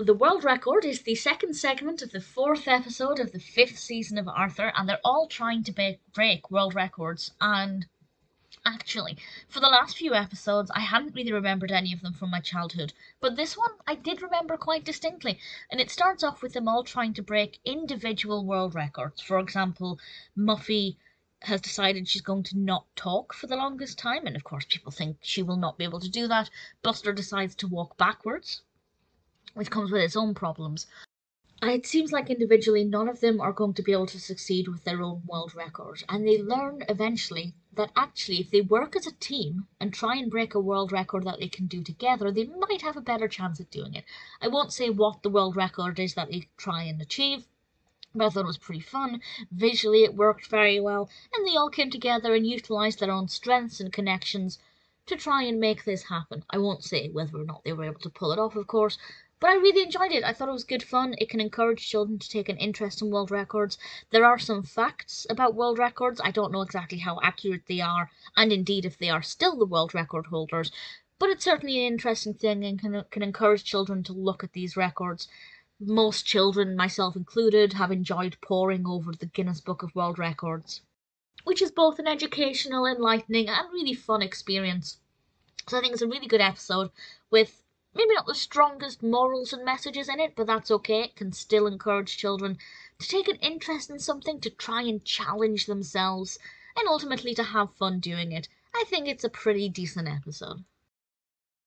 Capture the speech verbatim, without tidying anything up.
The world record is the second segment of the fourth episode of the fifth season of Arthur, and they're all trying to break world records. And actually, for the last few episodes, I hadn't really remembered any of them from my childhood, but this one I did remember quite distinctly. And it starts off with them all trying to break individual world records. For example, Muffy has decided she's going to not talk for the longest time, and of course people think she will not be able to do that. Buster decides to walk backwards, which comes with its own problems. And it seems like individually none of them are going to be able to succeed with their own world record, and they learn eventually that actually if they work as a team and try and break a world record that they can do together, they might have a better chance at doing it. I won't say what the world record is that they try and achieve, but I thought it was pretty fun. Visually it worked very well, and they all came together and utilised their own strengths and connections to try and make this happen. I won't say whether or not they were able to pull it off, of course, but I really enjoyed it. I thought it was good fun. It can encourage children to take an interest in world records. There are some facts about world records. I don't know exactly how accurate they are, and indeed if they are still the world record holders, but it's certainly an interesting thing and can, can encourage children to look at these records. Most children, myself included, have enjoyed poring over the Guinness Book of World Records, which is both an educational, enlightening, and really fun experience. So I think it's a really good episode with maybe not the strongest morals and messages in it, but that's okay. It can still encourage children to take an interest in something, to try and challenge themselves, and ultimately to have fun doing it. I think it's a pretty decent episode.